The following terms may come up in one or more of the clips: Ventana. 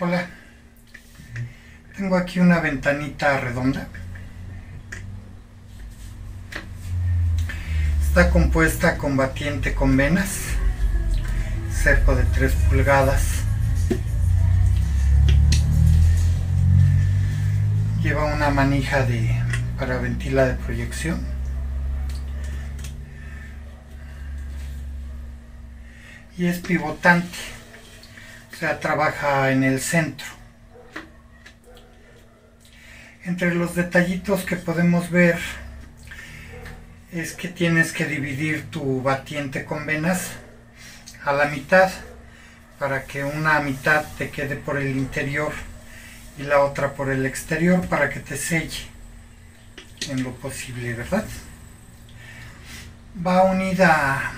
Hola, tengo aquí una ventanita redonda. Está compuesta con batiente con venas, cerco de 3 pulgadas. Lleva una manija para ventila de proyección. Y es pivotante, o sea, trabaja en el centro. Entre los detallitos que podemos ver es que tienes que dividir tu batiente con venas a la mitad para que una mitad te quede por el interior y la otra por el exterior para que te selle en lo posible, ¿verdad? Va unida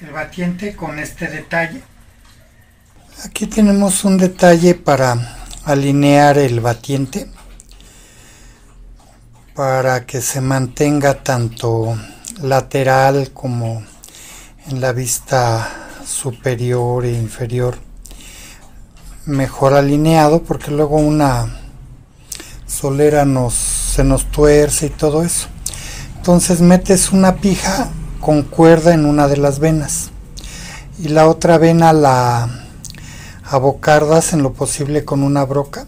el batiente con este detalle. Aquí tenemos un detalle para alinear el batiente para que se mantenga tanto lateral como en la vista superior e inferior mejor alineado, porque luego una solera se nos tuerce y todo eso. Entonces metes una pija con cuerda en una de las venas y la otra vena la abocardas en lo posible con una broca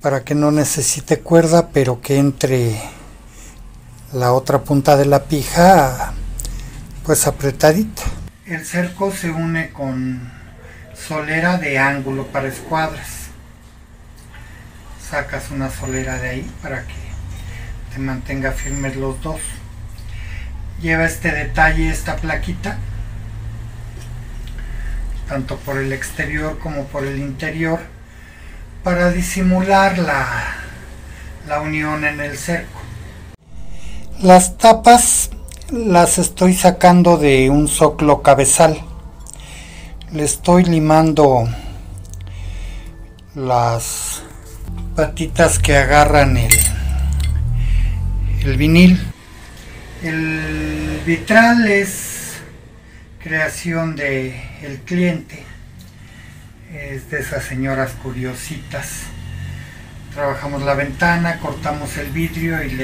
para que no necesite cuerda, pero que entre la otra punta de la pija pues apretadita. El cerco se une con solera de ángulo para escuadras. Sacas una solera de ahí para que te mantenga firmes los dos. Lleva este detalle, esta plaquita, tanto por el exterior como por el interior, para disimular la unión en el cerco. Las tapas las estoy sacando de un zoclo cabezal. Le estoy limando las patitas que agarran el vinil. El vitral es creación del cliente. Es de esas señoras curiositas. Trabajamos la ventana, cortamos el vidrio y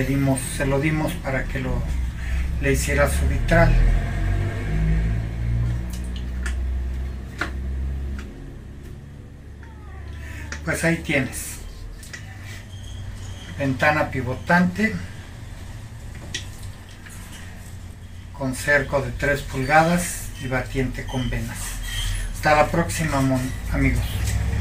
se lo dimos para que le hiciera su vitral. Pues ahí tienes. Ventana pivotante con cerco de 3 pulgadas y batiente con venas. Hasta la próxima, amigos.